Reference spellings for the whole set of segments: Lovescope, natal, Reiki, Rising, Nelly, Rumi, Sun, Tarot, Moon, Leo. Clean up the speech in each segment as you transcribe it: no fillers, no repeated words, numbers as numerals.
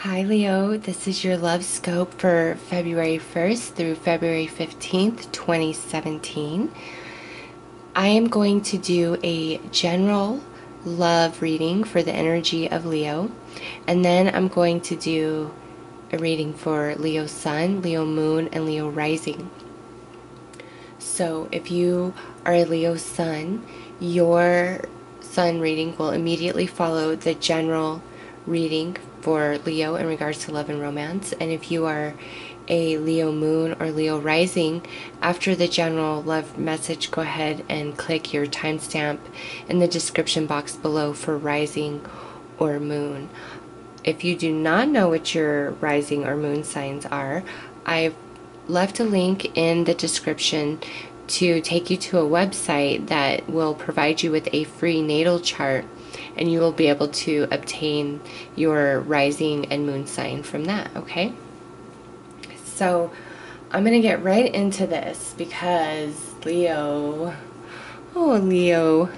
Hi Leo, this is your love scope for February 1st through February 15th, 2017. I am going to do a general love reading for the energy of Leo, and then I'm going to do a reading for Leo Sun, Leo Moon, and Leo Rising. So if you are a Leo Sun, your Sun reading will immediately follow the general reading for Leo in regards to love and romance. And if you are a Leo Moon or Leo Rising, after the general love message, go ahead and click your timestamp in the description box below for Rising or Moon. If you do not know what your Rising or Moon signs are, I've left a link in the description to take you to a website that will provide you with a free natal chart, and you will be able to obtain your rising and moon sign from that, okay? So I'm gonna get right into this because Leo, oh Leo.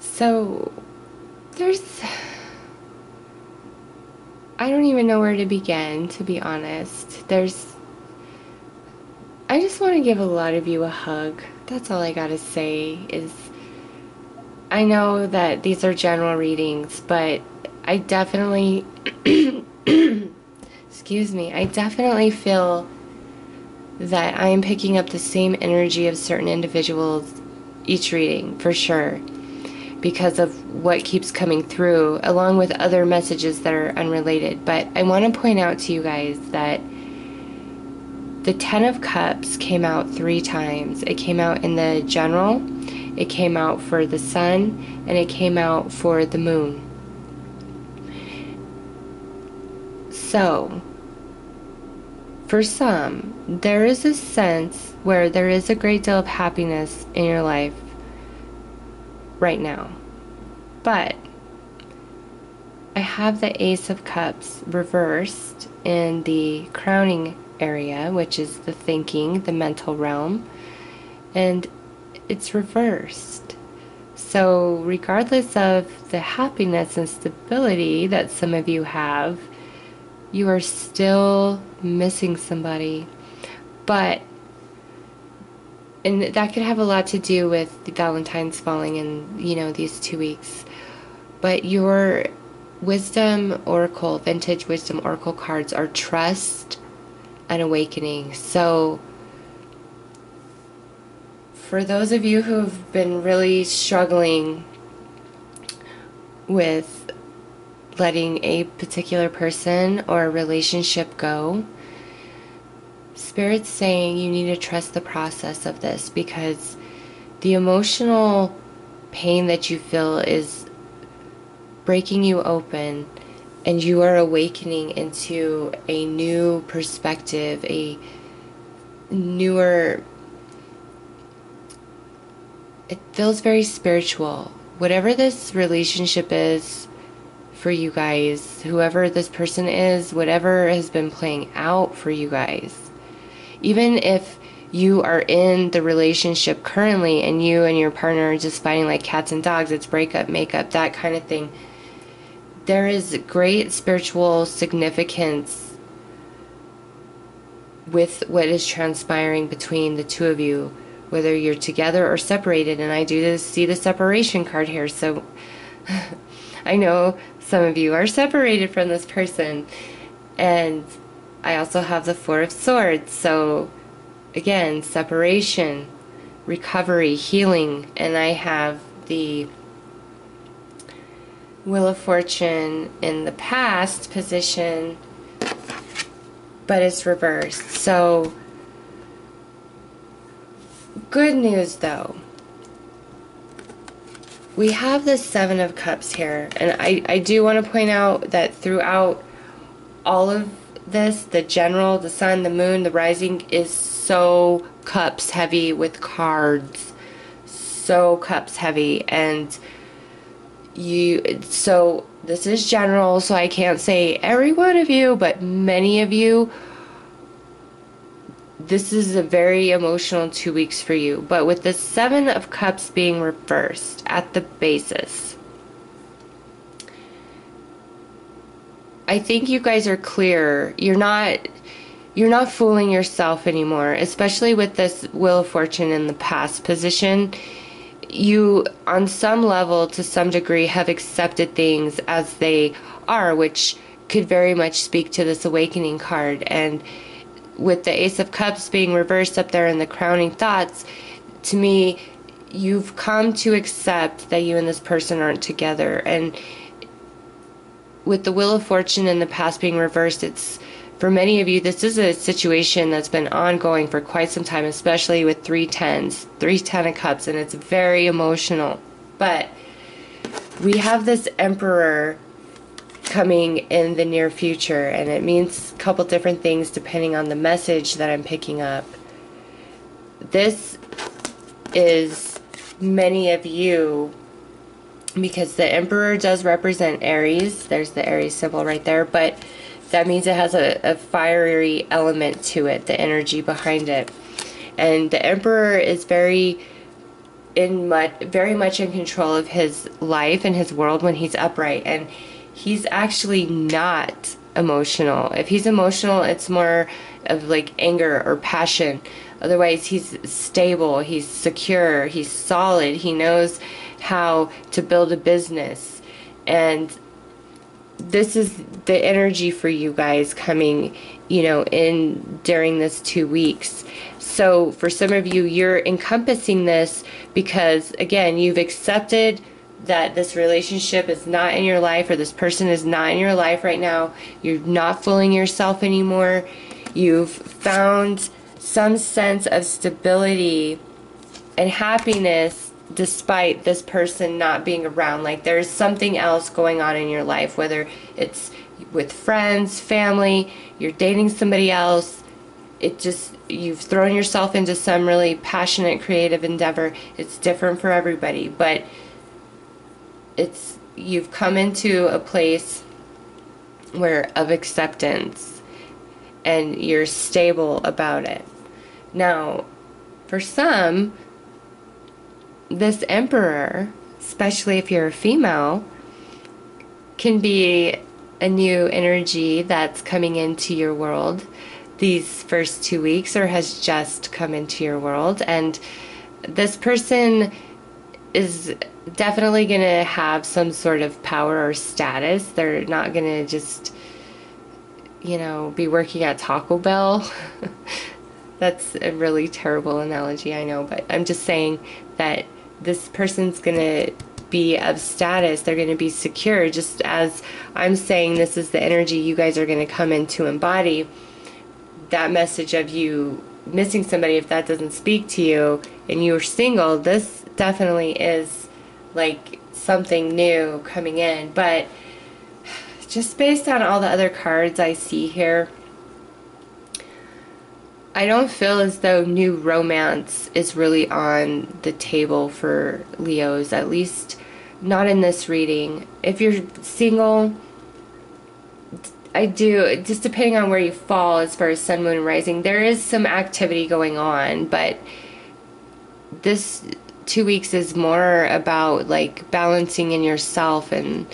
So I don't even know where to begin, to be honest. I just want to give a lot of you a hug. That's all I gotta say is, I know that these are general readings, but I definitely, excuse me, I definitely feel that I am picking up the same energy of certain individuals each reading, for sure, because of what keeps coming through, along with other messages that are unrelated. But I want to point out to you guys that the Ten of Cups came out 3 times. It came out in the general, it came out for the sun, and it came out for the moon. So, for some, there is a sense where there is a great deal of happiness in your life right now. But I have the Ace of Cups reversed in the crowning area, which is the thinking, the mental realm, and it's reversed. So regardless of the happiness and stability that some of you have, you are still missing somebody. And that could have a lot to do with Valentine's falling in, you know, these 2 weeks. But your Wisdom Oracle, Vintage Wisdom Oracle cards are trust and awakening. So for those of you who've been really struggling with letting a particular person or a relationship go, Spirit's saying you need to trust the process of this, because the emotional pain that you feel is breaking you open, and you are awakening into a new perspective, a newer. It feels very spiritual. Whatever this relationship is for you guys, whoever this person is, whatever has been playing out for you guys, even if you are in the relationship currently and you and your partner are just fighting like cats and dogs, it's breakup, makeup, that kind of thing, there is great spiritual significance with what is transpiring between the two of you, whether you're together or separated. And I do see the separation card here, so I know some of you are separated from this person. And I also have the Four of Swords, so again, separation, recovery, healing. And I have the Wheel of Fortune in the past position, but it's reversed. So good news though, we have the Seven of Cups here, and I do want to point out that throughout all of this, the general, the sun, the moon, the rising is so cups heavy with cards, so cups heavy. And so this is general, so I can't say every one of you, but many of you, this is a very emotional 2 weeks for you. But with the Seven of Cups being reversed at the basis, I think you guys are clear. You're not fooling yourself anymore, especially with this Wheel of Fortune in the past position. You, on some level, to some degree, have accepted things as they are, which could very much speak to this Awakening card. And with the Ace of Cups being reversed up there in the crowning thoughts, to me, you've come to accept that you and this person aren't together. And with the Wheel of Fortune in the past being reversed, it's, for many of you, this is a situation that's been ongoing for quite some time, especially with 3 tens, 3 Ten of Cups, and it's very emotional. But we have this Emperor coming in the near future, and it means a couple different things depending on the message that I'm picking up. This is many of you, because the Emperor does represent Aries. There's the Aries symbol right there, but that means it has a fiery element to it, the energy behind it. And the Emperor is very much in control of his life and his world when he's upright, and he's actually not emotional. If he's emotional, it's more of like anger or passion. Otherwise, he's stable, he's secure, he's solid, he knows how to build a business. And this is the energy for you guys coming, you know, in during this 2 weeks. So for some of you, you're encompassing this because, again, you've accepted that this relationship is not in your life, or this person is not in your life right now. You're not fooling yourself anymore. You've found some sense of stability and happiness despite this person not being around. Like, there's something else going on in your life, whether it's with friends, family, you're dating somebody else. It just, you've thrown yourself into some really passionate creative endeavor. It's different for everybody, but it's, you've come into a place where of acceptance, and you're stable about it. Now, for some, this Emperor, especially if you're a female, can be a new energy that's coming into your world these first 2 weeks, or has just come into your world. And this person is definitely going to have some sort of power or status. They're not going to just, you know, be working at Taco Bell. That's a really terrible analogy, I know, but I'm just saying that this person's going to be of status. They're going to be secure, just as I'm saying this is the energy you guys are going to come in to embody. That message of you missing somebody, if that doesn't speak to you and you're single, this definitely is like something new coming in. But just based on all the other cards I see here, I don't feel as though new romance is really on the table for Leos, at least not in this reading. If you're single, I do, just depending on where you fall as far as sun, moon, rising, there is some activity going on, but this 2 weeks is more about like balancing in yourself and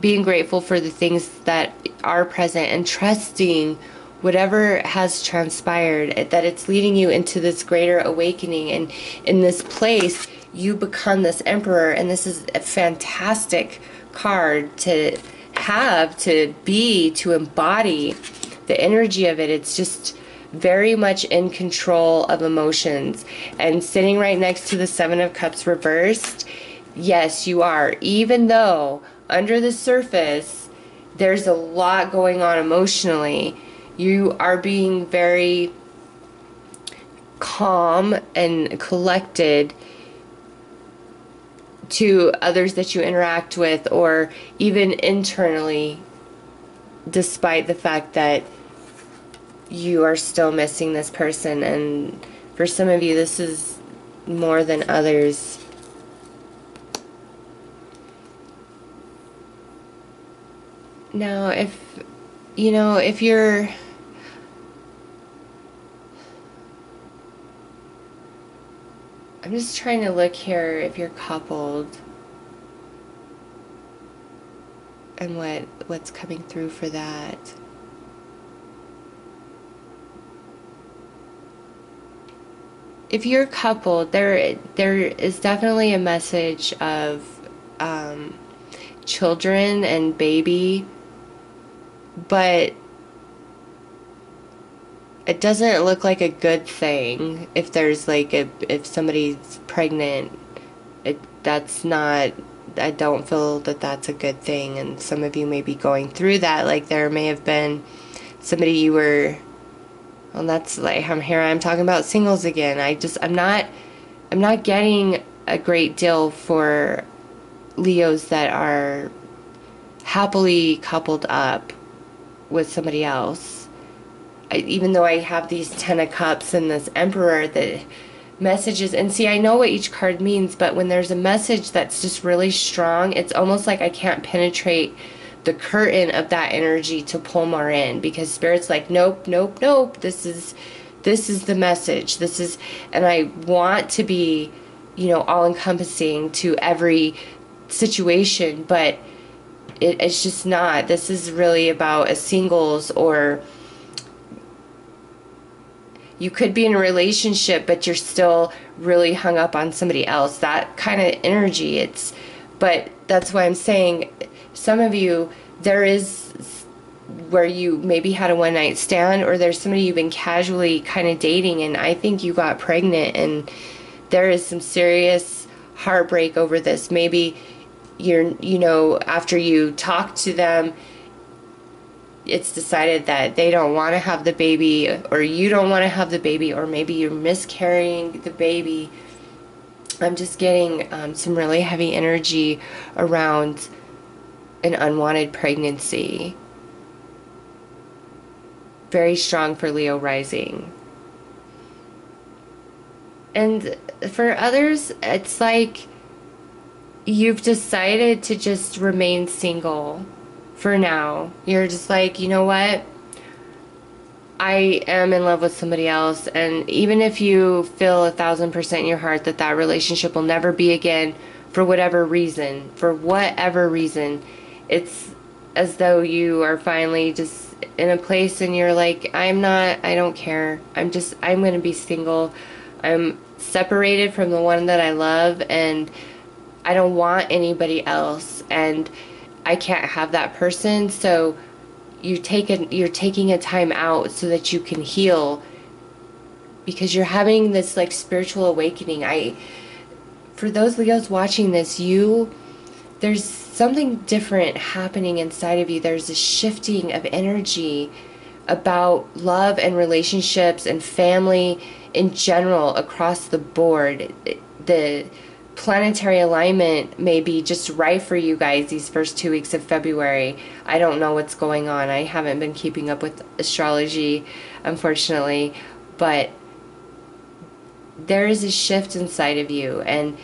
being grateful for the things that are present and trusting whatever has transpired, that it's leading you into this greater awakening. And in this place, you become this Emperor, and this is a fantastic card to have, to be, to embody the energy of it. It's just very much in control of emotions. And sitting right next to the Seven of Cups reversed, yes, you are. Even though under the surface, there's a lot going on emotionally, you are being very calm and collected to others that you interact with, or even internally, despite the fact that you are still missing this person. And for some of you, this is more than others. Now, if you know, if you're I'm just trying to look here, if you're coupled, and what's coming through for that. If you're coupled, there is definitely a message of children and baby, but it doesn't look like a good thing. If there's like if somebody's pregnant, that's not, I don't feel that that's a good thing, and some of you may be going through that. Like there may have been somebody you were, well, that's like, I'm talking about singles again. I'm not getting a great deal for Leos that are happily coupled up with somebody else. Even though I have these 10 of Cups and this Emperor that messages, and see, I know what each card means, but when there's a message that's just really strong, it's almost like I can't penetrate the curtain of that energy to pull more in, because Spirit's like, nope, nope, nope, this is the message, and I want to be, you know, all-encompassing to every situation, but it's just not. This is really about a singles, or you could be in a relationship, but you're still really hung up on somebody else. That kind of energy. But that's why I'm saying, some of you, there is where you maybe had a one-night stand, or there's somebody you've been casually kind of dating, and I think you got pregnant, and there is some serious heartbreak over this. Maybe you know, after you talk to them, it's decided that they don't want to have the baby, or you don't want to have the baby, or maybe you're miscarrying the baby. I'm just getting some really heavy energy around an unwanted pregnancy. Very strong for Leo rising. And for others, it's like you've decided to just remain single for now. You're just like, you know what? I am in love with somebody else, and even if you feel 1,000% in your heart that that relationship will never be again, for whatever reason, it's as though you are finally just in a place and you're like, I don't care. I'm going to be single. I'm separated from the one that I love, and I don't want anybody else, and I can't have that person. So you're taking a time out so that you can heal, because you're having this like spiritual awakening. For those Leos watching this, there's something different happening inside of you. There's a shifting of energy about love and relationships and family in general across the board. The planetary alignment may be just right for you guys these first 2 weeks of February. I don't know what's going on. I haven't been keeping up with astrology, unfortunately, but there is a shift inside of you, and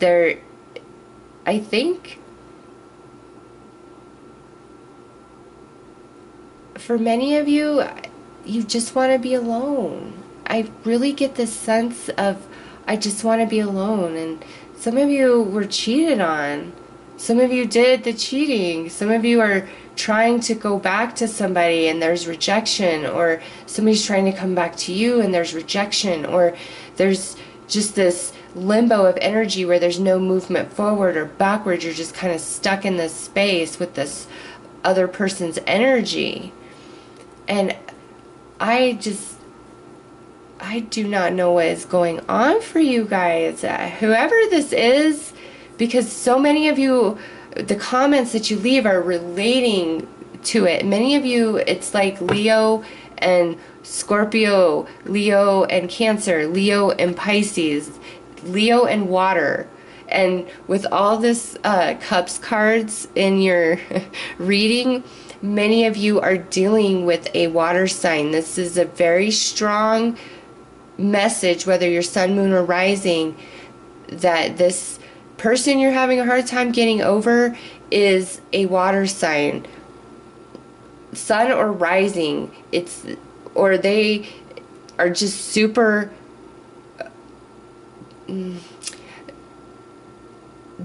I think for many of you, you just want to be alone. I really get this sense of, I just want to be alone. And some of you were cheated on. Some of you did the cheating. Some of you are trying to go back to somebody and there's rejection, or somebody's trying to come back to you and there's rejection, or there's just this limbo of energy where there's no movement forward or backward. You're just kind of stuck in this space with this other person's energy. And I do not know what is going on for you guys, whoever this is, because so many of you, the comments that you leave are relating to it. Many of you, it's like Leo and Scorpio, Leo and Cancer, Leo and Pisces, Leo and water. And with all this cups cards in your reading, many of you are dealing with a water sign. This is a very strong message, whether you're sun, moon, or rising, that this person you're having a hard time getting over is a water sign, sun or rising. Or they are just super,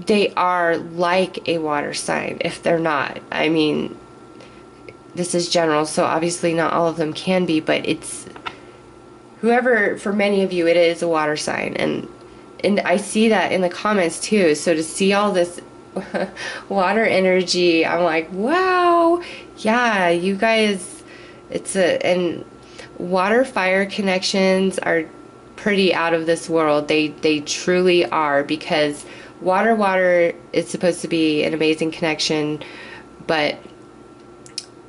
they are like a water sign if they're not. I mean, this is general, so obviously not all of them can be, but it's whoever, for many of you, it is a water sign. And I see that in the comments too, so to see all this water energy, I'm like, wow, yeah, you guys, and water fire connections are pretty out of this world. They truly are, because water is supposed to be an amazing connection, but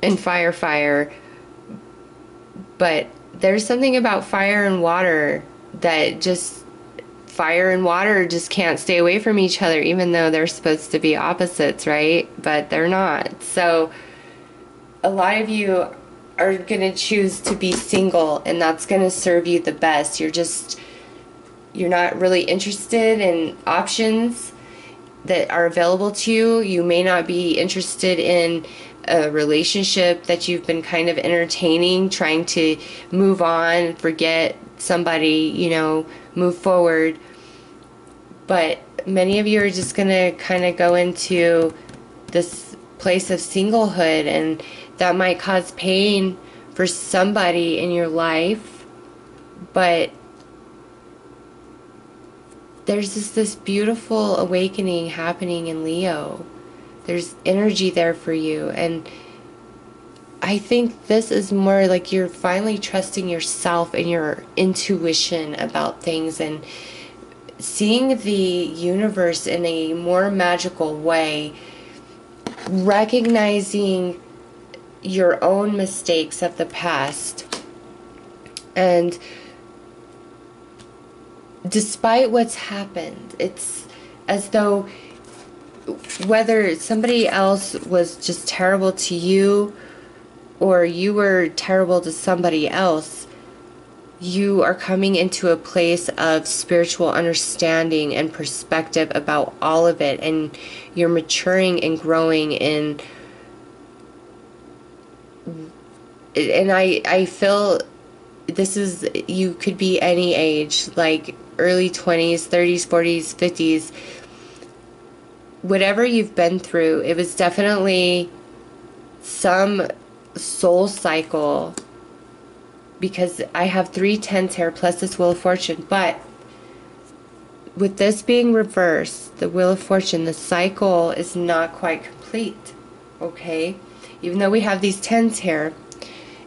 and fire, but there's something about fire and water that just, fire and water just can't stay away from each other, even though they're supposed to be opposites, right? But they're not. So a lot of you are gonna choose to be single, and that's gonna serve you the best. You're not really interested in options that are available to you. You may not be interested in a relationship that you've been kind of entertaining, trying to move on, forget somebody, you know, move forward. But many of you are just going to kind of go into this place of singlehood, and that might cause pain for somebody in your life. But there's just this beautiful awakening happening in Leo. There's energy there for you, and I think this is more like you're finally trusting yourself and your intuition about things, and seeing the universe in a more magical way, recognizing your own mistakes of the past. And despite what's happened, it's as though whether somebody else was just terrible to you or you were terrible to somebody else, you are coming into a place of spiritual understanding and perspective about all of it, and you're maturing and growing in. And I feel this is, you could be any age, like early 20s, 30s, 40s, 50s. Whatever you've been through, it was definitely some soul cycle, because I have 3 tens here plus this Wheel of Fortune. But with this being reversed, the Wheel of Fortune, the cycle is not quite complete, okay? Even though we have these 10s here,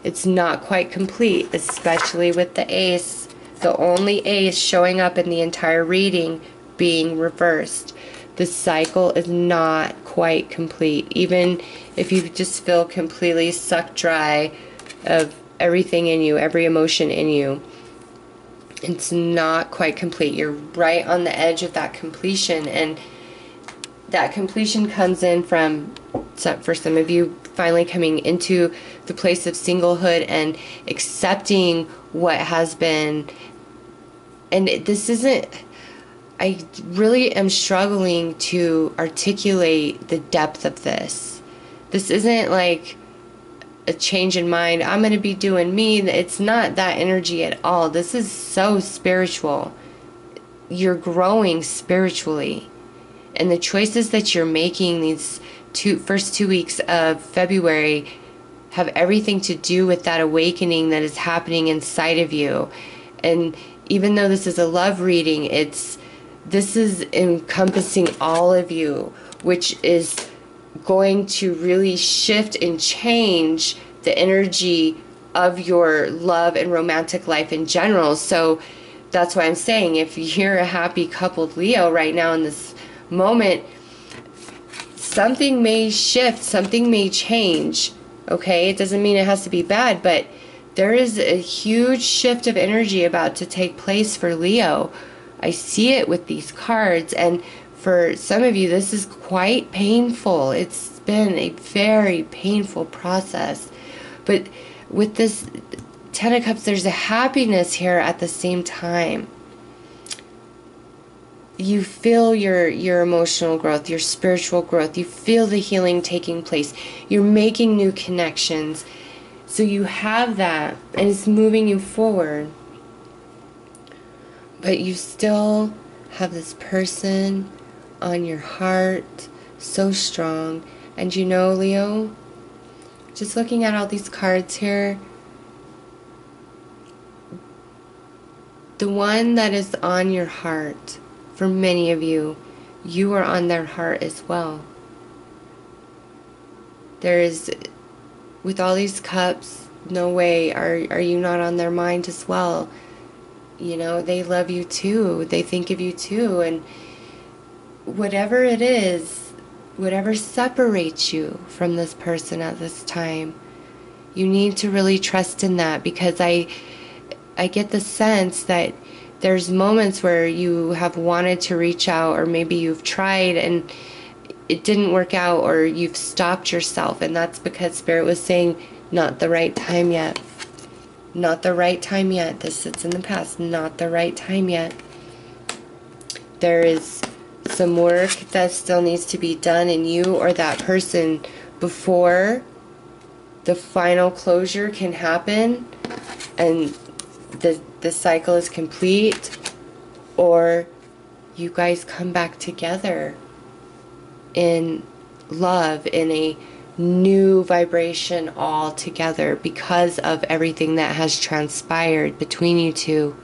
it's not quite complete, especially with the Ace, the only Ace showing up in the entire reading being reversed. The cycle is not quite complete. Even if you just feel completely sucked dry of everything in you, every emotion in you, it's not quite complete. You're right on the edge of that completion, and that completion comes in from, for some of you, finally coming into the place of singlehood and accepting what has been. And this isn't, I really am struggling to articulate the depth of this. This isn't like a change in mind. I'm going to be doing me. It's not that energy at all. This is so spiritual. You're growing spiritually. And the choices that you're making these first two weeks of February have everything to do with that awakening that is happening inside of you. And even though this is a love reading, this is encompassing all of you, which is going to really shift and change the energy of your love and romantic life in general. So that's why I'm saying, if you're a happy coupled Leo right now in this moment, something may shift, something may change, okay? It doesn't mean it has to be bad, but there is a huge shift of energy about to take place for Leo. I see it with these cards, and for some of you, this is quite painful. It's been a very painful process. But with this 10 of Cups, there's a happiness here at the same time. You feel your emotional growth, your spiritual growth. You feel the healing taking place. You're making new connections. So you have that, and it's moving you forward. But you still have this person on your heart, so strong. And you know, Leo, just looking at all these cards here, the one that is on your heart, for many of you, you are on their heart as well. There is, with all these cups, no way are you not on their mind as well. You know, they love you too. They think of you too. And whatever it is, whatever separates you from this person at this time, you need to really trust in that, because I get the sense that there's moments where you have wanted to reach out, or maybe you've tried and it didn't work out, or you've stopped yourself, and that's because Spirit was saying, not the right time yet. Not the right time yet. This sits in the past. Not the right time yet. There is some work that still needs to be done in you or that person before the final closure can happen and the cycle is complete, or you guys come back together in love, in a new vibration all together, because of everything that has transpired between you two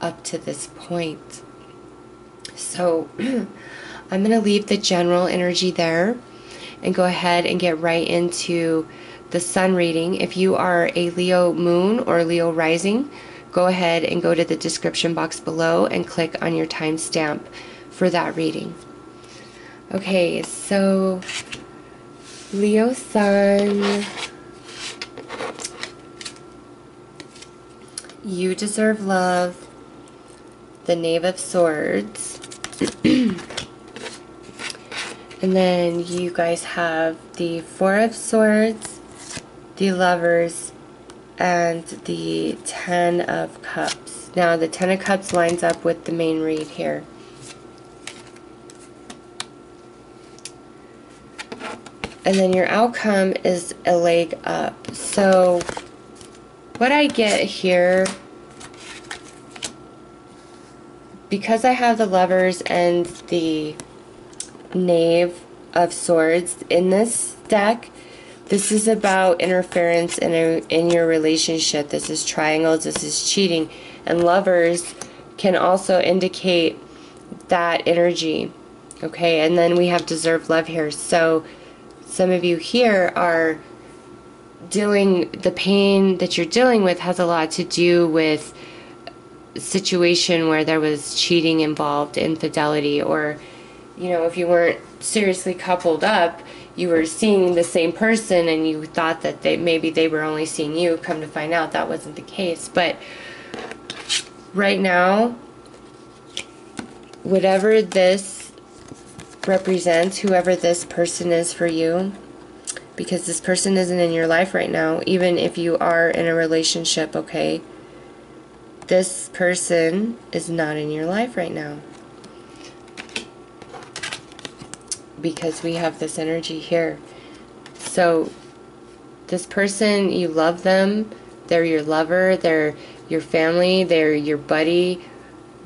up to this point. So I'm going to leave the general energy there and go ahead and get right into the sun reading. If you are a Leo moon or Leo rising, go ahead and go to the description box below and click on your timestamp for that reading. Okay, so Leo sun, you deserve love. The Knave of Swords. And then you guys have the Four of Swords, the Lovers, and the Ten of Cups. Now the Ten of Cups lines up with the main read here. And then your outcome is a leg up. So what I get here, because I have the Lovers and the Knave of Swords in this deck, this is about interference in your relationship. This is triangles, this is cheating. And Lovers can also indicate that energy. Okay, and then we have deserve love here. So some of you here are dealing, the pain that you're dealing with has a lot to do with a situation where there was cheating involved, infidelity, or, you know, if you weren't seriously coupled up, you were seeing the same person and you thought that maybe they were only seeing you. Come to find out that wasn't the case. But right now, whatever this represents, whoever this person is for you, because this person isn't in your life right now, even if you are in a relationship, okay? This person is not in your life right now, because we have this energy here. So this person, you love them, they're your lover, they're your family, they're your buddy,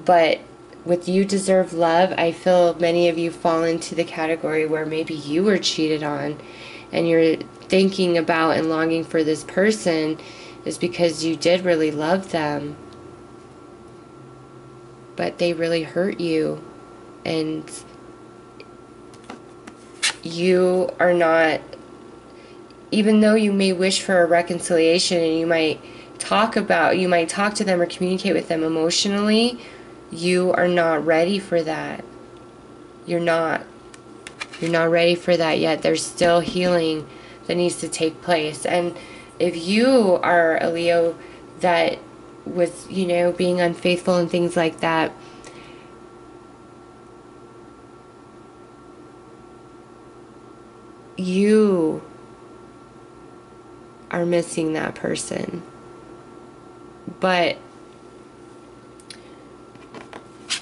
but with you deserve love, I feel many of you fall into the category where maybe you were cheated on, and you're thinking about and longing for this person is because you did really love them, but they really hurt you, and you are not, even though you may wish for a reconciliation and you might talk to them or communicate with them emotionally, you are not ready for that. You're not ready for that yet. There's still healing that needs to take place. And if you are a Leo that was, you know, being unfaithful and things like that, you are missing that person. But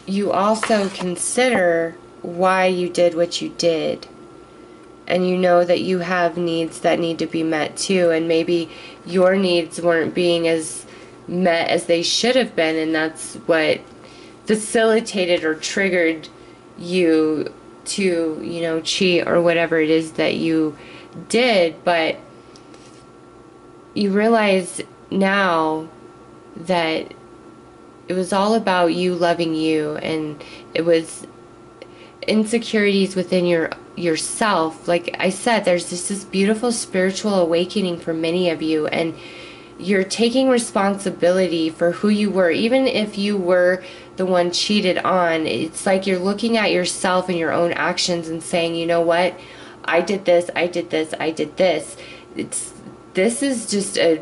you also consider why you did what you did, and you know that you have needs that need to be met too, and maybe your needs weren't being as met as they should have been, and that's what facilitated or triggered you to, you know, cheat or whatever it is that you did, but you realize now that it was all about you loving you, and it was insecurities within yourself. Like I said, there's just this beautiful spiritual awakening for many of you, and you're taking responsibility for who you were. Even if you were the one cheated on, it's like you're looking at yourself and your own actions and saying, you know what, I did this, I did this, I did this. This is just a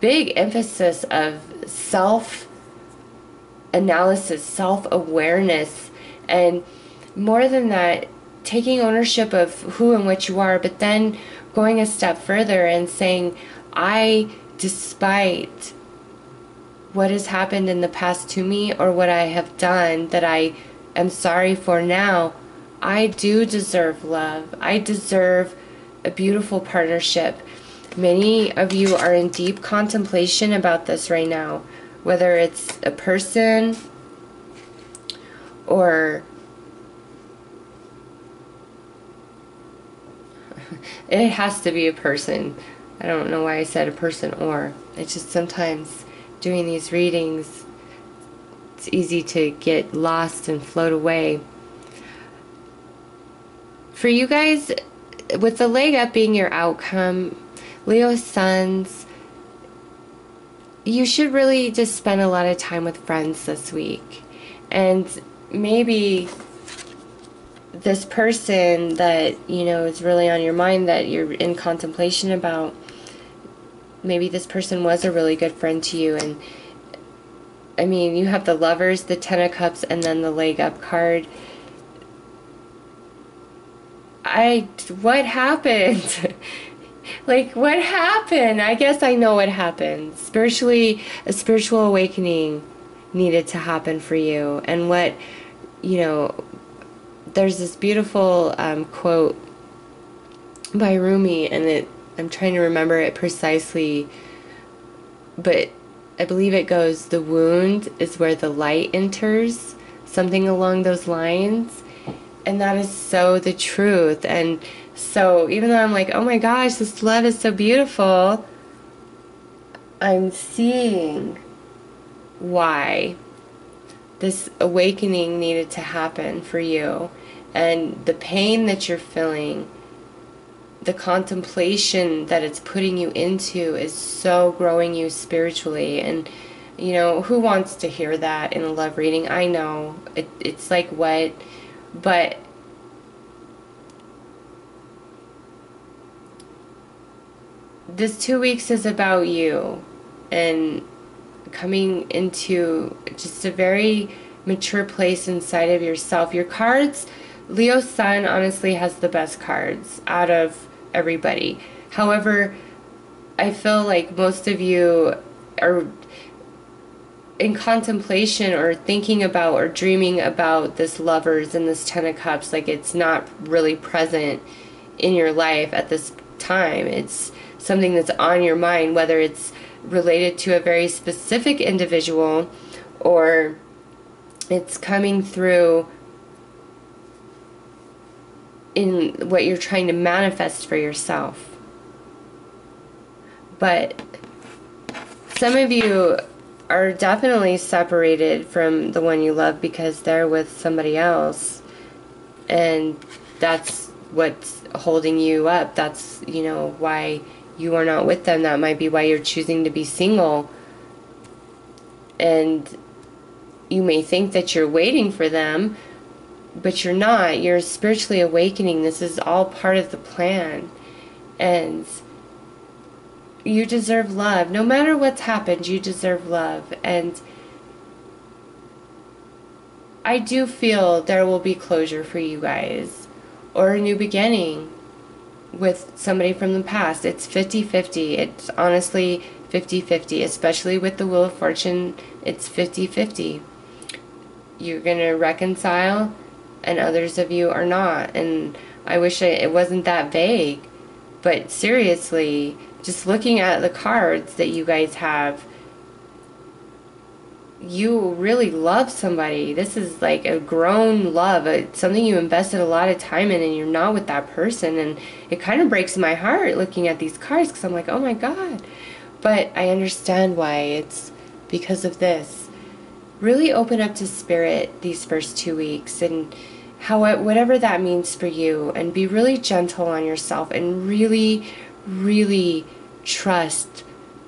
big emphasis of self-analysis, self-awareness, and more than that, taking ownership of who and what you are, but then going a step further and saying, I, despite what has happened in the past to me or what I have done that I am sorry for now, I do deserve love. I deserve a beautiful partnership. Many of you are in deep contemplation about this right now, whether it's a person or it has to be a person. I don't know why I said a person or. It's just sometimes doing these readings, it's easy to get lost and float away. For you guys, with the leg up being your outcome, Leo Suns, you should really just spend a lot of time with friends this week. And maybe this person that, you know, is really on your mind that you're in contemplation about, maybe this person was a really good friend to you. And I mean, you have the Lovers, the Ten of Cups, and then the leg up card. What happened? Like, what happened? I guess I know what happened. Spiritually, a spiritual awakening needed to happen for you. And what, you know, there's this beautiful quote by Rumi, and I'm trying to remember it precisely, but I believe it goes, the wound is where the light enters, something along those lines. And that is so the truth. And so even though I'm like, oh my gosh, this love is so beautiful, I'm seeing why this awakening needed to happen for you. And the pain that you're feeling, the contemplation that it's putting you into, is so growing you spiritually. And, you know, who wants to hear that in a love reading? I know, it's like, what? But this 2 weeks is about you and coming into just a very mature place inside of yourself. Your cards, Leo Sun honestly has the best cards out of everybody. However, I feel like most of you are in contemplation or thinking about or dreaming about this Lovers and this Ten of Cups. Like, it's not really present in your life at this time. It's something that's on your mind, whether it's related to a very specific individual or it's coming through in what you're trying to manifest for yourself. But some of you are definitely separated from the one you love because they're with somebody else, and that's what's holding you up. That's, you know, why you are not with them. That might be why you're choosing to be single, and you may think that you're waiting for them, but you're not. You're spiritually awakening. This is all part of the plan, and you deserve love. No matter what's happened, you deserve love. And I do feel there will be closure for you guys, or a new beginning with somebody from the past. It's 50-50. It's honestly 50-50, especially with the Wheel of Fortune. It's 50-50. You're going to reconcile, and others of you are not. And I wish it wasn't that vague, but seriously, just looking at the cards that you guys have, you really love somebody. This is like a grown love. It's something you invested a lot of time in, and you're not with that person. And it kind of breaks my heart looking at these cards, because I'm like, oh my God. But I understand why. It's because of this. Really open up to spirit these first 2 weeks, and whatever that means for you, and be really gentle on yourself, and really, really trust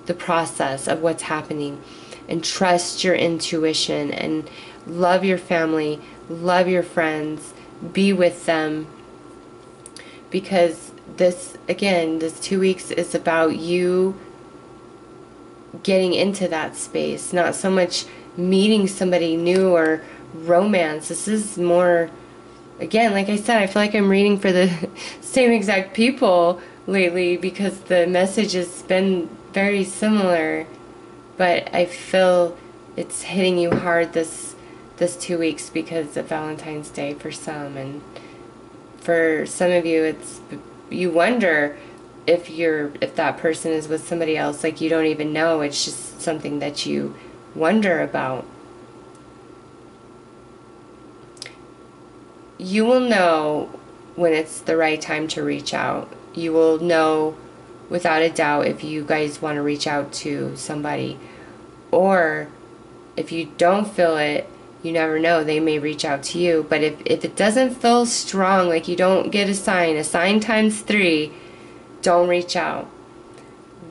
the process of what's happening, and trust your intuition, and love your family, love your friends, be with them, because this, again, this 2 weeks is about you getting into that space, not so much meeting somebody new or romance. This is more, again, like I said, I feel like I'm reading for the same exact people lately, because the message has been very similar, but I feel it's hitting you hard this 2 weeks because of Valentine's Day for some, and for some of you, it's, you wonder if that person is with somebody else, like you don't even know. It's just something that you wonder about. You will know when it's the right time to reach out. You will know without a doubt if you guys want to reach out to somebody, or if you don't feel it, you never know, they may reach out to you. But if it doesn't feel strong, like you don't get a sign times 3, don't reach out.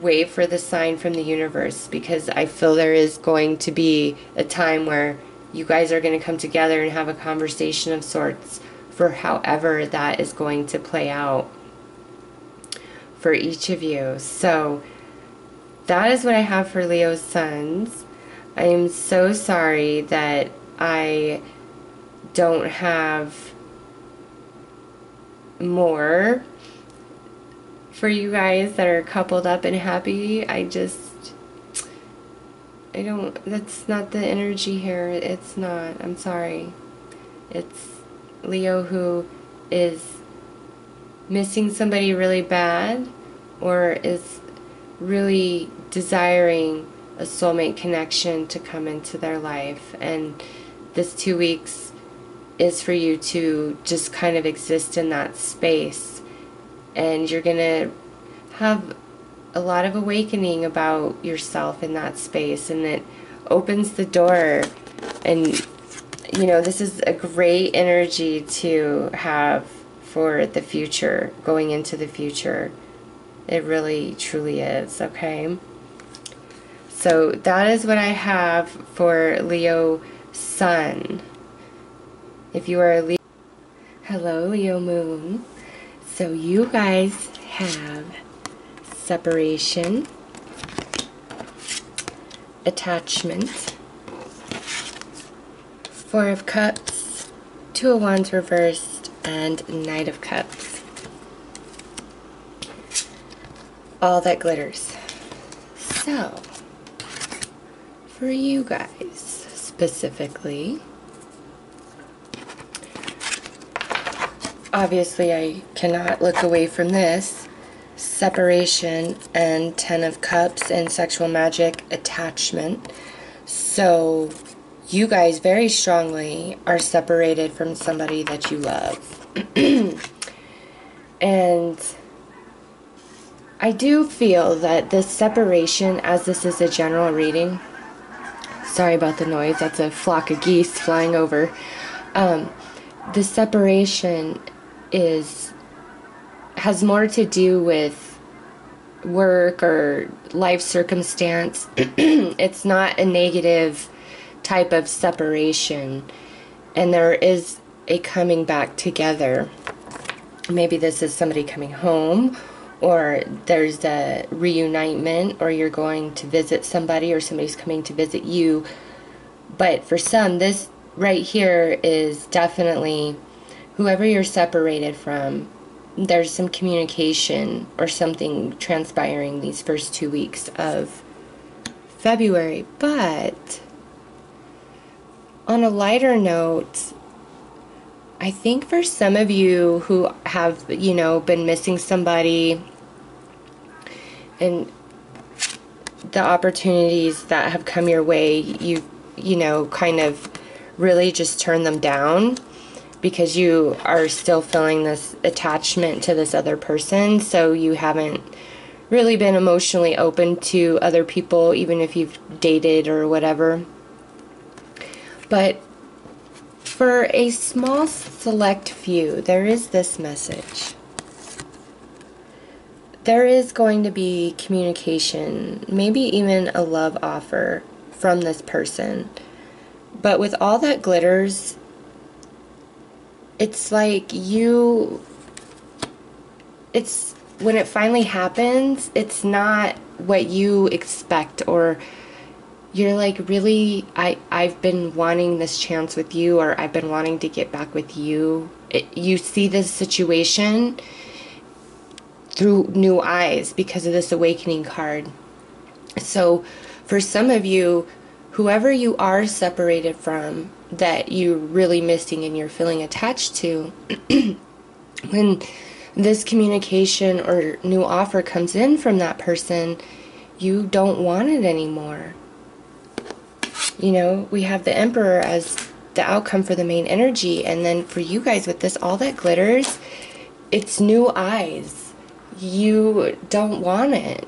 Wait for the sign from the universe, because I feel there is going to be a time where you guys are going to come together and have a conversation of sorts, for however that is going to play out for each of you. So that is what I have for Leo's sons. I am so sorry that I don't have more for you guys that are coupled up and happy. I don't, that's not the energy here. It's not, I'm sorry. It's Leo who is missing somebody really bad, or is really desiring a soulmate connection to come into their life. And this 2 weeks is for you to just kind of exist in that space. And you're going to have a lot of awakening about yourself in that space, and it opens the door. And you know, this is a great energy to have for the future, going into the future. It really truly is, okay? So that is what I have for Leo Sun. If you are a Leo, hello Leo Moon. So you guys have separation, attachment, 4 of Cups, 2 of Wands reversed, and Knight of Cups. All that glitters. So, for you guys specifically, obviously I cannot look away from this. Separation and 10 of Cups and sexual magic, attachment. So you guys very strongly are separated from somebody that you love. And I do feel that this separation, as this is a general reading, sorry about the noise, that's a flock of geese flying over. The separation has more to do with work or life circumstance. It's not a negative type of separation, and there is a coming back together. Maybe this is somebody coming home, or there's a reunitement, or you're going to visit somebody, or somebody's coming to visit you. But for some, this right here is definitely whoever you're separated from. There's some communication or something transpiring these first 2 weeks of February. But on a lighter note, I think for some of you who have, you know, been missing somebody, and the opportunities that have come your way, you you know, kind of really just turn them down, because you are still feeling this attachment to this other person, so you haven't really been emotionally open to other people, even if you've dated or whatever. But for a small select few, there is this message. There is going to be communication, maybe even a love offer from this person. But with all that glitters, it's like when it finally happens, it's not what you expect, or you're like, really, I've been wanting this chance with you, or I've been wanting to get back with you. You see this situation through new eyes because of this awakening card. So for some of you, whoever you are separated from, that you're really missing and you're feeling attached to, when this communication or new offer comes in from that person, you don't want it anymore. You know, we have the Emperor as the outcome for the main energy, and then for you guys with this, all that glitters, it's new eyes. You don't want it.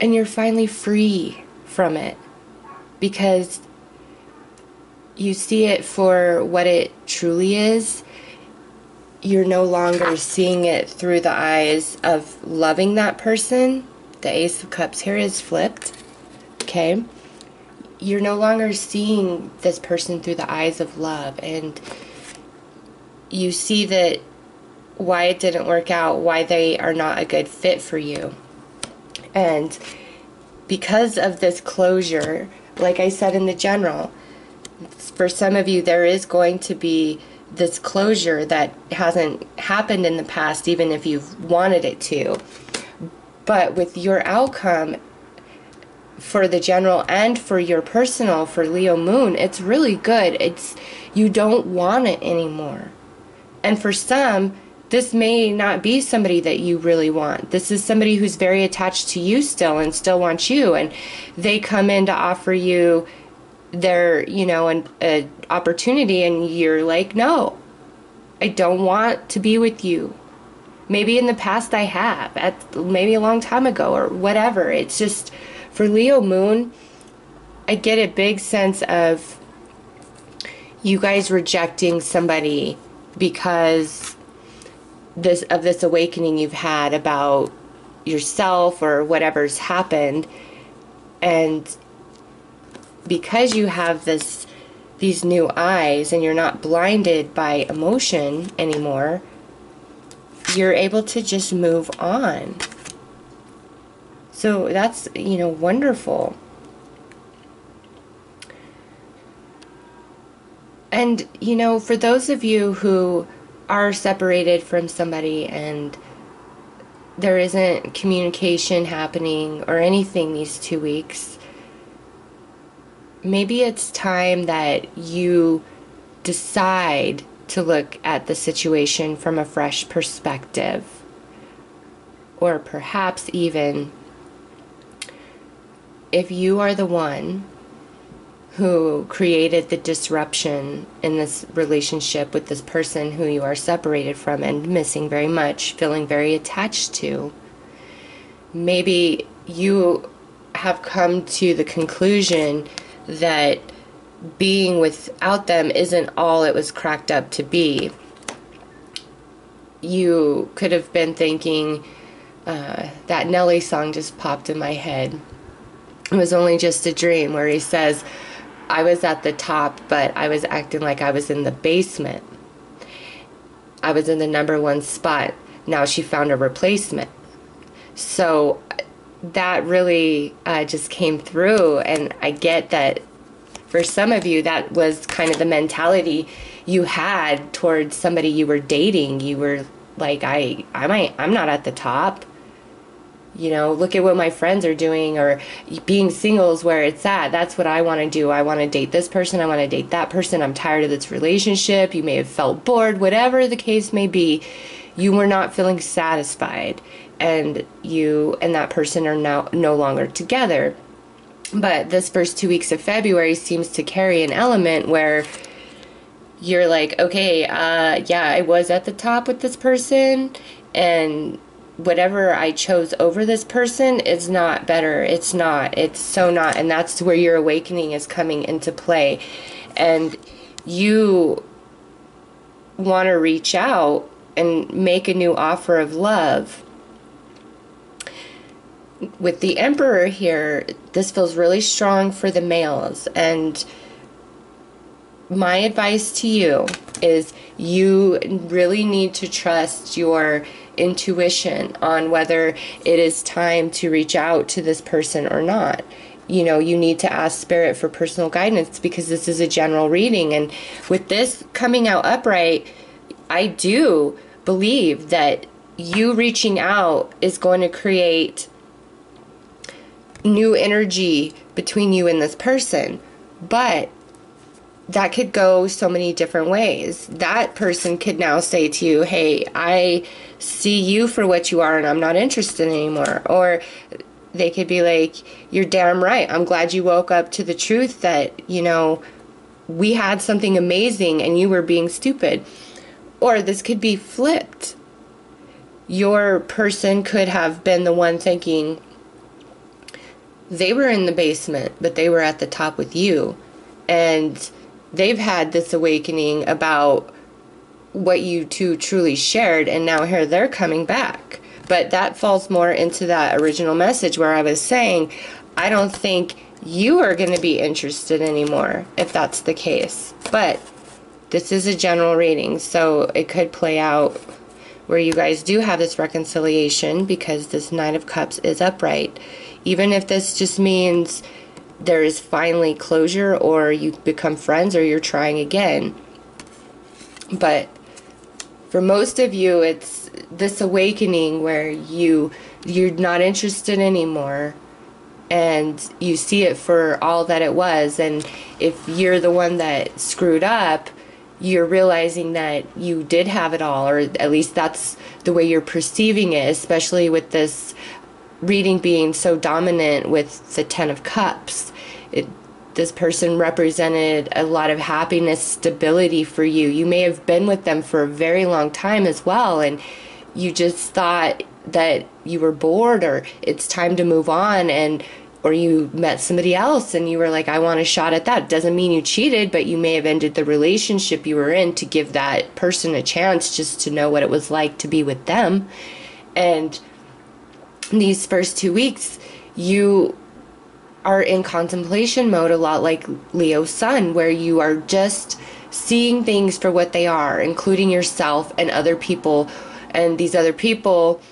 And you're finally free from it, because you see it for what it truly is. You're no longer seeing it through the eyes of loving that person. The Ace of Cups here is flipped, okay? You're no longer seeing this person through the eyes of love, and you see that why it didn't work out, why they are not a good fit for you. And because of this closure, like I said in the general, for some of you there is going to be this closure that hasn't happened in the past, even if you've wanted it to. But with your outcome for the general and for your personal, for Leo Moon, it's really good. It's, you don't want it anymore. And for some, this may not be somebody that you really want. This is somebody who's very attached to you still and still wants you, and they come in to offer you their, you know, an opportunity, and you're like, no, I don't want to be with you. Maybe in the past I have, maybe a long time ago or whatever. It's just, for Leo Moon, I get a big sense of you guys rejecting somebody because of this awakening you've had about yourself or whatever's happened. And because you have these new eyes and you're not blinded by emotion anymore, you're able to just move on. So that's, you know, wonderful. And, you know, for those of you who are separated from somebody and there isn't communication happening or anything these 2 weeks, maybe it's time that you decide to look at the situation from a fresh perspective, or perhaps even if you are the one who created the disruption in this relationship with this person who you are separated from and missing very much, feeling very attached to. Maybe you have come to the conclusion that being without them isn't all it was cracked up to be. You could have been thinking, that Nelly song just popped in my head. It was only just a dream, where he says, I was at the top, but I was acting like I was in the basement. I was in the number 1 spot. Now she found a replacement. So that really just came through. And I get that for some of you, that was kind of the mentality you had towards somebody you were dating. You were like, I'm not at the top. You know, look at what my friends are doing, or being single is where it's at. That's what I want to do. I want to date this person. I want to date that person. I'm tired of this relationship. You may have felt bored, whatever the case may be. you were not feeling satisfied, and you and that person are now no longer together. But this first 2 weeks of February seems to carry an element where you're like, okay, yeah, I was at the top with this person, and whatever I chose over this person is not better. It's not. It's so not. And that's where your awakening is coming into play. And you want to reach out and make a new offer of love. With the Emperor here, this feels really strong for the males. And my advice to you is you really need to trust your intuition on whether it is time to reach out to this person or not. You know, you need to ask Spirit for personal guidance, because this is a general reading. And with this coming out upright, I do believe that you reaching out is going to create new energy between you and this person. But that could go so many different ways. That person could now say to you, hey, I see you for what you are and I'm not interested anymore. Or they could be like, you're damn right. I'm glad you woke up to the truth that, you know, we had something amazing and you were being stupid. Or this could be flipped. Your person could have been the one thinking they were in the basement, but they were at the top with you. And they've had this awakening about what you two truly shared, and now here they're coming back. But that falls more into that original message where I was saying, I don't think you are going to be interested anymore if that's the case. But this is a general reading, so it could play out where you guys do have this reconciliation, because this Nine of Cups is upright. Even if this just means there is finally closure, or you become friends, or you're trying again. But for most of you, it's this awakening where you're not interested anymore, and you see it for all that it was. And if you're the one that screwed up, you're realizing that you did have it all, or at least that's the way you're perceiving it, especially with this reading being so dominant with the Ten of Cups. This person represented a lot of happiness, stability for you. You may have been with them for a very long time as well, and you just thought that you were bored, or it's time to move on, and or you met somebody else and you were like, I want a shot at that. Doesn't mean you cheated, but you may have ended the relationship you were in to give that person a chance just to know what it was like to be with them. And these first 2 weeks, you are in contemplation mode, a lot like Leo's sun, where you are just seeing things for what they are, including yourself and other people. And these other people,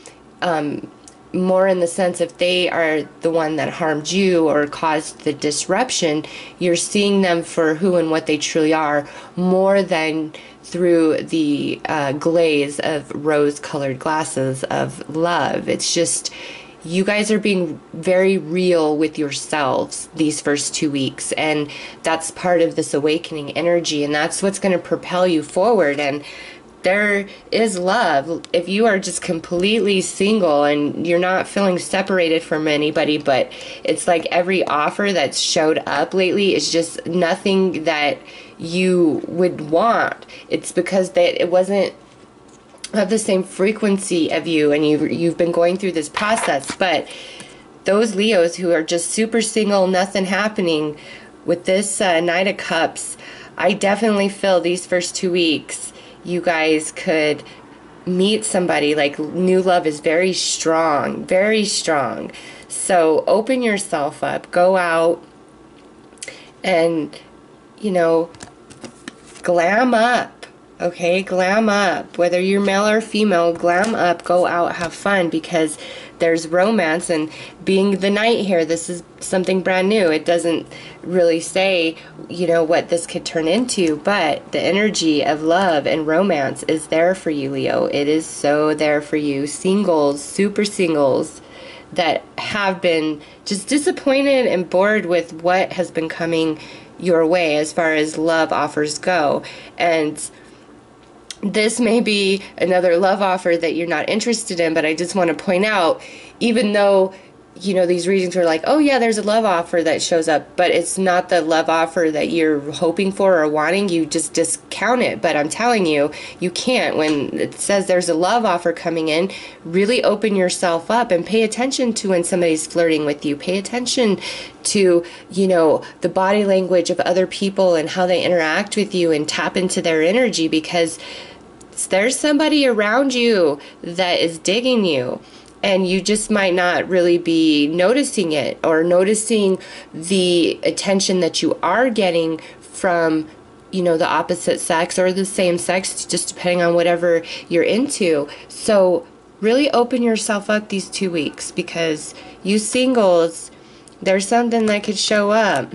more in the sense if they are the one that harmed you or caused the disruption, you're seeing them for who and what they truly are, more than through the glaze of rose-colored glasses of love. It's just, you guys are being very real with yourselves these first 2 weeks, and that's part of this awakening energy, and that's what's going to propel you forward. And there is love. If you are just completely single and you're not feeling separated from anybody, but it's like every offer that's showed up lately is just nothing that you would want. It's because that it wasn't of the same frequency of you, and you've been going through this process. But those Leos who are just super single, nothing happening, with this Nine of Cups, I definitely feel these first 2 weeks you guys could meet somebody. Like, new love is very strong, very strong. So open yourself up, go out, and you know, glam up, okay? Glam up. Whether you're male or female, glam up, go out, have fun, because there's romance. And being the Knight here, this is something brand new. It doesn't really say, you know, what this could turn into, but the energy of love and romance is there for you, Leo. It is so there for you. Singles, super singles that have been just disappointed and bored with what has been coming your way as far as love offers go. And this may be another love offer that you're not interested in, but I just want to point out, even though, you know, these readings are like, oh yeah, there's a love offer that shows up, but it's not the love offer that you're hoping for or wanting, you just discount it. But I'm telling you, you can't. When it says there's a love offer coming in, really open yourself up and pay attention to when somebody's flirting with you. Pay attention to, you know, the body language of other people and how they interact with you, and tap into their energy, because there's somebody around you that is digging you. And you just might not really be noticing it, or noticing the attention that you are getting from, you know, the opposite sex or the same sex, just depending on whatever you're into. So really open yourself up these 2 weeks, because you singles, there's something that could show up.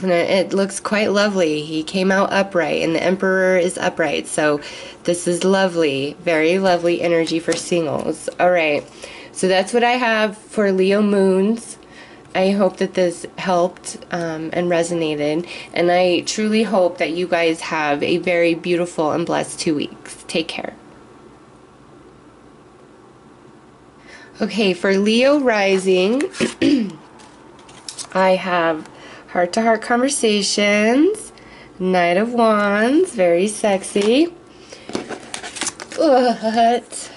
And it looks quite lovely. He came out upright, and the Emperor is upright. So this is lovely. Very lovely energy for singles. All right. So that's what I have for Leo moons. I hope that this helped and resonated. And I truly hope that you guys have a very beautiful and blessed 2 weeks. Take care. Okay, for Leo rising, I have heart-to-heart conversations, Knight of Wands, very sexy. But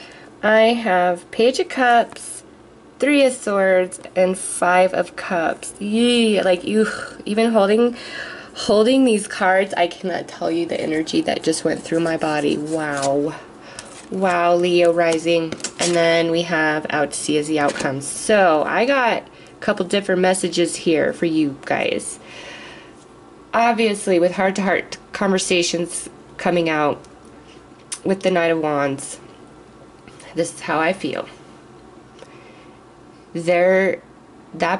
I have Page of Cups, Three of Swords, and Five of Cups. Yee, like, even holding these cards, I cannot tell you the energy that just went through my body. Wow. Wow, Leo rising. And then we have out to sea as the outcome. So I got couple different messages here for you guys. Obviously, with heart-to-heart conversations coming out with the Knight of Wands, this is how I feel. That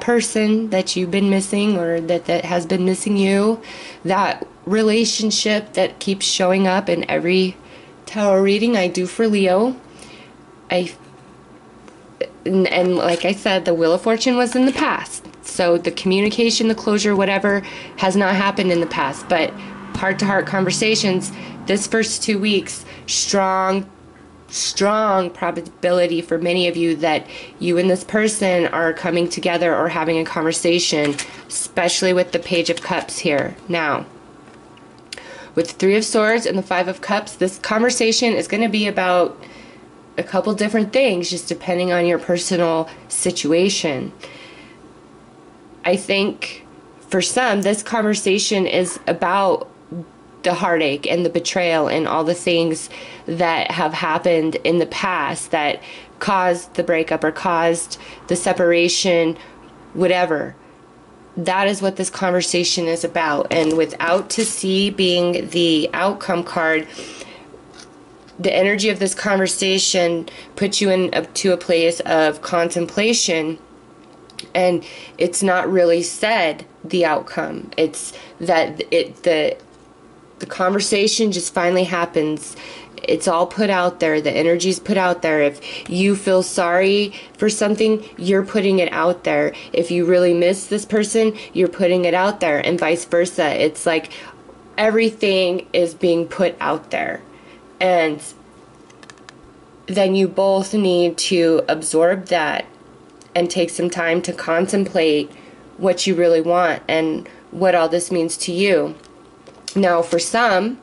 person that you've been missing, or that has been missing you, that relationship that keeps showing up in every tarot reading I do for Leo, and like I said, the Wheel of Fortune was in the past. So the communication, the closure, whatever, has not happened in the past. But heart-to-heart conversations, this first 2 weeks, strong probability for many of you that you and this person are coming together or having a conversation, especially with the Page of Cups here. Now, with Three of Swords and the Five of Cups, this conversation is going to be about a couple different things, just depending on your personal situation. I think for some, this conversation is about the heartache and the betrayal and all the things that have happened in the past that caused the breakup or caused the separation, whatever. That is what this conversation is about. And with out to sea being the outcome card, the energy of this conversation puts you to a place of contemplation, and it's not really said the outcome. It's that the conversation just finally happens. It's all put out there. The energy's put out there. If you feel sorry for something, you're putting it out there. If you really miss this person, you're putting it out there, and vice versa. It's like everything is being put out there. And then you both need to absorb that and take some time to contemplate what you really want and what all this means to you. Now, for some,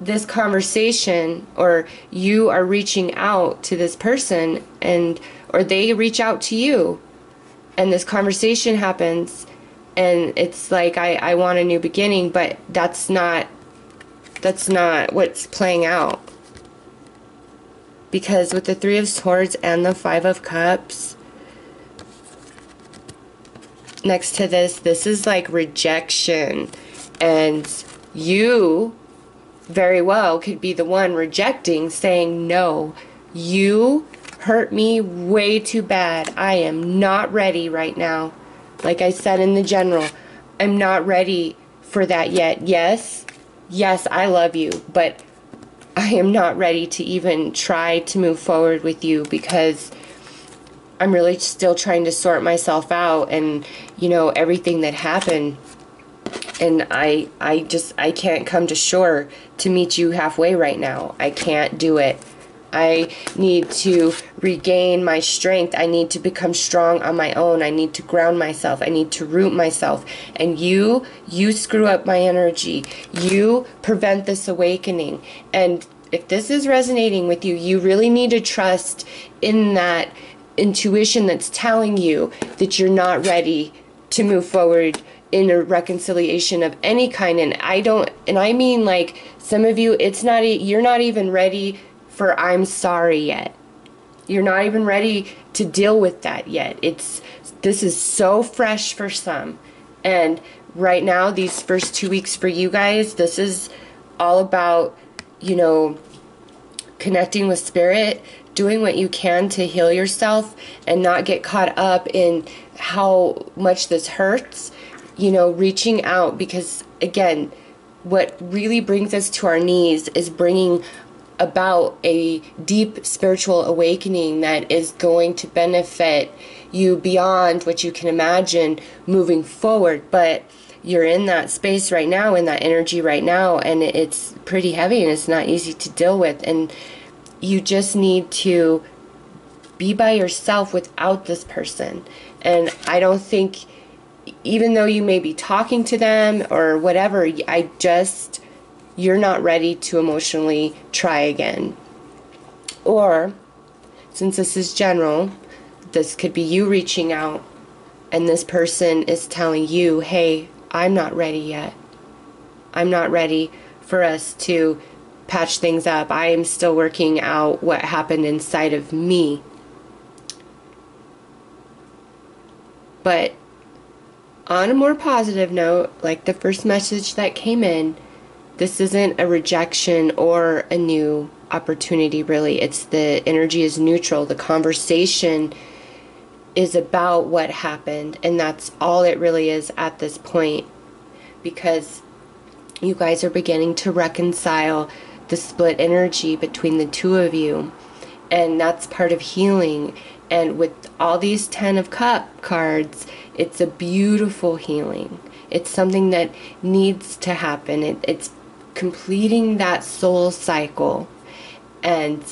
this conversation, or you are reaching out to this person, or they reach out to you, and this conversation happens, and it's like, I want a new beginning, but that's not what's playing out. Because with the Three of Swords and the Five of Cups, next to this is like rejection. And you very well could be the one rejecting, saying, no, you hurt me way too bad. I am not ready right now. Like I said in the general, I'm not ready for that yet. Yes, I love you, but I am not ready to even try to move forward with you, because I'm really still trying to sort myself out and, you know, everything that happened. And I can't come to shore to meet you halfway right now. I can't do it. I need to regain my strength. I need to become strong on my own. I need to ground myself. I need to root myself. And you screw up my energy. You prevent this awakening. And if this is resonating with you, you really need to trust in that intuition that's telling you that you're not ready to move forward in a reconciliation of any kind. And I mean, like, some of you, it's not, you're not even ready for I'm sorry yet. You're not even ready to deal with that yet. This is so fresh for some. And right now, these first 2 weeks for you guys, this is all about, you know, connecting with spirit, doing what you can to heal yourself and not get caught up in how much this hurts. You know, reaching out, because again, what really brings us to our knees is bringing about a deep spiritual awakening that is going to benefit you beyond what you can imagine moving forward. But you're in that space right now, in that energy right now, and it's pretty heavy and it's not easy to deal with. And you just need to be by yourself without this person. And I don't think, even though you may be talking to them or whatever, you're not ready to emotionally try again. Or, since this is general, this could be you reaching out and this person is telling you, hey, I'm not ready yet. I'm not ready for us to patch things up. I am still working out what happened inside of me. But on a more positive note, like the first message that came in, this isn't a rejection or a new opportunity, really. It's the energy is neutral. The conversation is about what happened, and that's all it really is at this point, because you guys are beginning to reconcile the split energy between the two of you, and that's part of healing. And with all these 10 of Cup cards, it's a beautiful healing. It's something that needs to happen. It's completing that soul cycle. And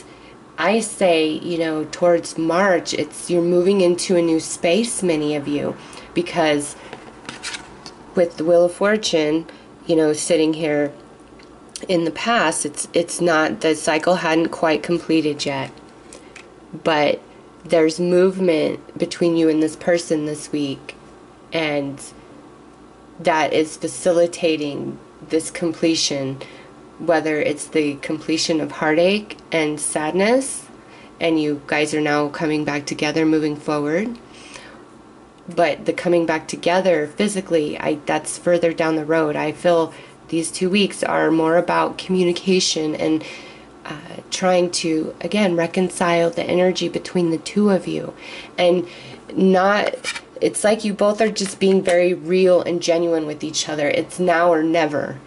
I say, you know, towards March, you're moving into a new space, many of you, because with the Wheel of Fortune, you know, sitting here in the past, it's not, the cycle hadn't quite completed yet. But there's movement between you and this person this week, and that is facilitating this completion, whether it's the completion of heartache and sadness, and you guys are now coming back together, moving forward. But the coming back together physically, that's further down the road. I feel these 2 weeks are more about communication and trying to, again, reconcile the energy between the two of you. And not, it's like you both are just being very real and genuine with each other. It's now or never.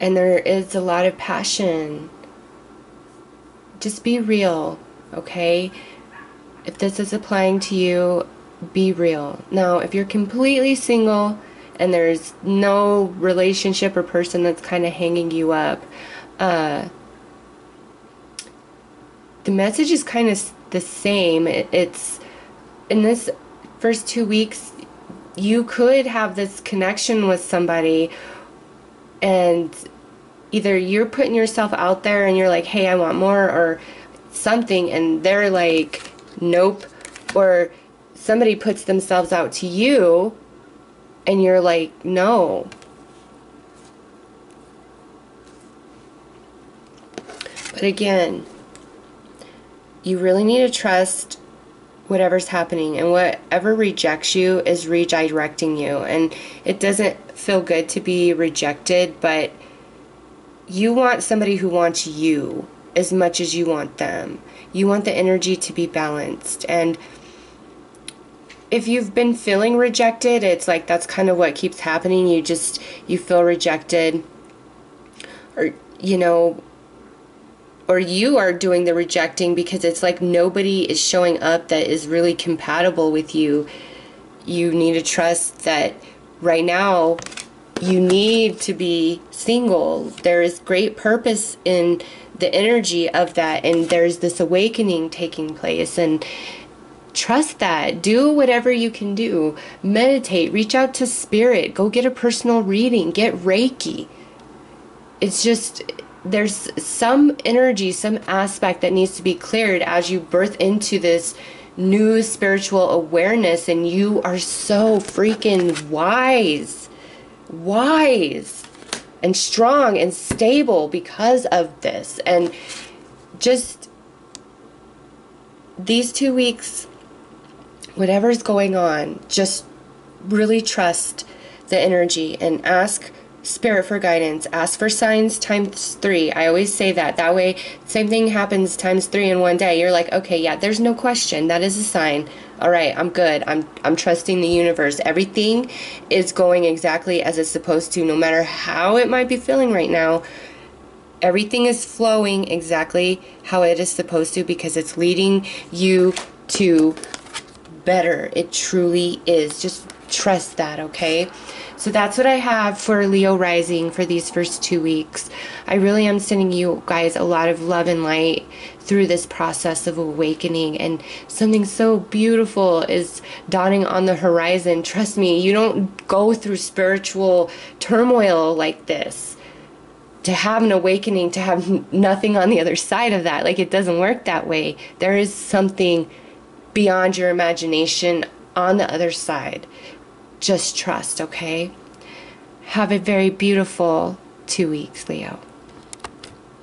And there is a lot of passion. Just be real, okay? If this is applying to you, be real. Now, if you're completely single and there's no relationship or person that's kind of hanging you up, the message is kind of the same. It's in this first 2 weeks, you could have this connection with somebody, and either you're putting yourself out there and you're like, hey, I want more, or something, and they're like, nope. Or somebody puts themselves out to you and you're like, no. But again, you really need to trust whatever's happening, and whatever rejects you is redirecting you. And it doesn't feel good to be rejected, but you want somebody who wants you as much as you want them. You want the energy to be balanced. And if you've been feeling rejected, it's like that's kind of what keeps happening. You feel rejected, or, you know, or you are doing the rejecting, because it's like nobody is showing up that is really compatible with you. You need to trust that right now you need to be single. There is great purpose in the energy of that, and there's this awakening taking place, and trust that. Do whatever you can do. Meditate, reach out to spirit, go get a personal reading, get Reiki. It's just, there's some energy, some aspect that needs to be cleared as you birth into this new spiritual awareness, and you are so freaking wise and strong and stable because of this. And just these 2 weeks, whatever's going on, just really trust the energy and ask Spirit for guidance. Ask for signs ×3. I always say that. That way, same thing happens ×3 in one day. You're like, okay, yeah, there's no question. That is a sign. All right, I'm good. I'm trusting the universe. Everything is going exactly as it's supposed to, no matter how it might be feeling right now. Everything is flowing exactly how it is supposed to because it's leading you to better. It truly is. Just trust that, okay? So that's what I have for Leo rising for these first 2 weeks. I really am sending you guys a lot of love and light through this process of awakening, and something so beautiful is dawning on the horizon. Trust me, you don't go through spiritual turmoil like this to have an awakening, to have nothing on the other side of that. Like, it doesn't work that way. There is something beyond your imagination on the other side. Just trust, okay? Have a very beautiful 2 weeks, Leo.